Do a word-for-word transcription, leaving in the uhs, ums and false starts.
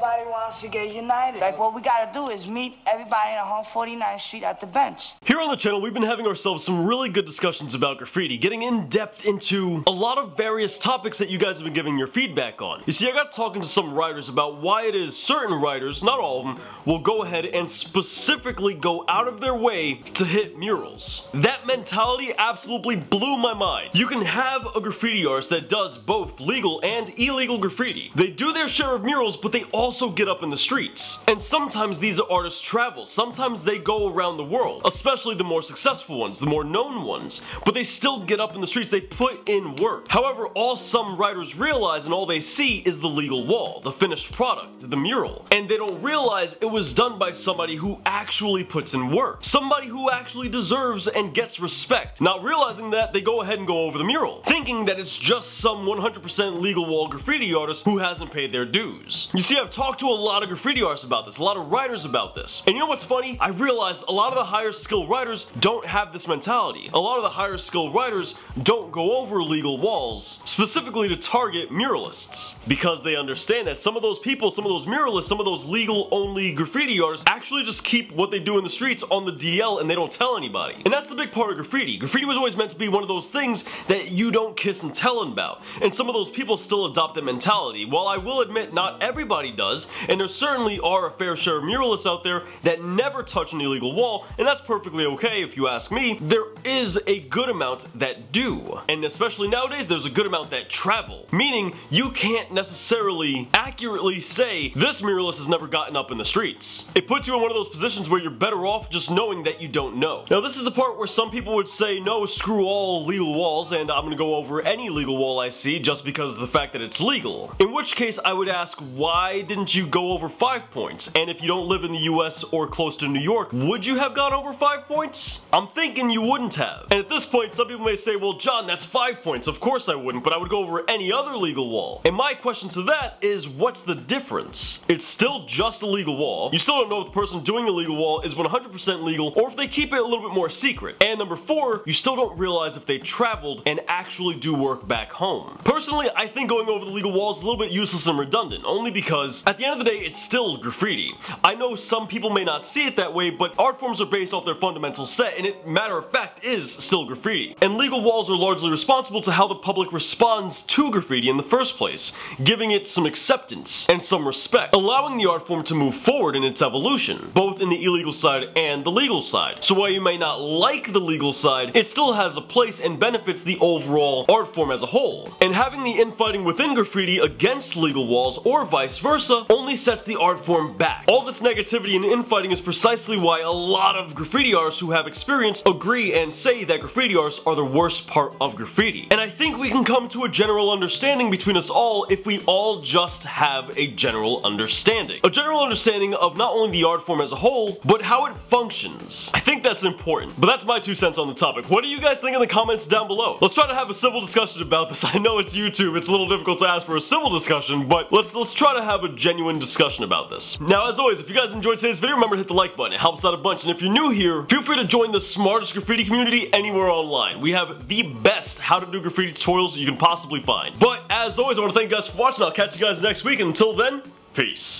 nobody wants to get united. Like, what we gotta do is meet everybody on one forty-ninth street at the bench. Here on the channel, we've been having ourselves some really good discussions about graffiti, getting in depth into a lot of various topics that you guys have been giving your feedback on. You see, I got talking to some writers about why it is certain writers, not all of them, will go ahead and specifically go out of their way to hit murals. That mentality absolutely blew my mind. You can have a graffiti artist that does both legal and illegal graffiti. They do their share of murals, but they also get up in the streets. And sometimes these artists travel. Sometimes they go around the world, especially the more successful ones, the more known ones, but they still get up in the streets. They put in work. However, all some writers realize and all they see is the legal wall, the finished product, the mural, and they don't realize it was done by somebody who actually puts in work, somebody who actually deserves and gets respect. Not realizing that, they go ahead and go over the mural, thinking that it's just some one hundred percent legal wall graffiti artist who hasn't paid their dues. You see, I've talked to a lot of graffiti artists about this, a lot of writers about this, and you know what's funny? I realized a lot of the higher skill writers don't have this mentality. A lot of the higher skill writers don't go over legal walls specifically to target muralists, because they understand that some of those people, some of those muralists, some of those legal only graffiti artists actually just keep what they do in the streets on the D L and they don't tell anybody. And that's the big part of graffiti. Graffiti was always meant to be one of those things that you don't kiss and tell about. And some of those people still adopt that mentality. While I will admit not everybody does, and there certainly are a fair share of muralists out there that never touch an illegal wall, and that's perfectly okay if you ask me, there is a good amount that do. And especially nowadays, there's a good amount that travel. Meaning, you can't necessarily accurately say, this muralist has never gotten up in the streets. It puts you in one of those positions where you're better off just knowing that you don't know. Now, this is the part where some people would say, no, screw all legal walls, and I'm gonna go over any legal wall I see just because of the fact that it's legal. In which case, I would ask, why didn't you go over five points? And if you don't live in the U S or close to New York, would you have gone over five points? I'm thinking you wouldn't have. And at this point, some people may say, well, John, that's five points. Of course I wouldn't, but I would go over any other legal wall. And my question to that is, what's the difference? It's still just a legal wall. You still don't know if the person doing the legal wall is one hundred percent legal or if they keep it a little bit more secret. And number four, you still don't realize if they traveled and actually do work back home. Personally, I think going over the legal wall is a little bit useless and redundant, only because at the end of the day, it's still graffiti. I know some people may not see it that way, but art forms are based off their fundamental set, and it, matter of fact, is still graffiti. And legal walls are largely responsible to how the public responds to graffiti in the first place, giving it some acceptance and some respect, allowing the art form to move forward in its evolution, both in the illegal side and the legal side. So while you may not like the legal side, it still has a place and benefits the overall art form as a whole. And having the infighting within graffiti against legal walls, or vice versa, only sets the art form back. All this negativity and infighting is precisely why a lot of graffiti artists who have experience agree and say that graffiti artists are the worst part of graffiti. And I think we can come to a general understanding between us all if we all just have a general understanding. A general understanding of not only the art form as a whole, but how it functions. I think that's important. But that's my two cents on the topic. What do you guys think in the comments down below? Let's try to have a civil discussion about this. I know it's YouTube, it's a little difficult to ask for a civil discussion, but let's let's try to have a genuine discussion about this. Now, as always, if you guys enjoyed today's video, remember to hit the like button. It helps out a bunch. And if you're new here, feel free to join the smartest graffiti community anywhere online. We have the best how to do graffiti tutorials you can possibly find. But as always, I want to thank you guys for watching. I'll catch you guys next week. And until then, peace.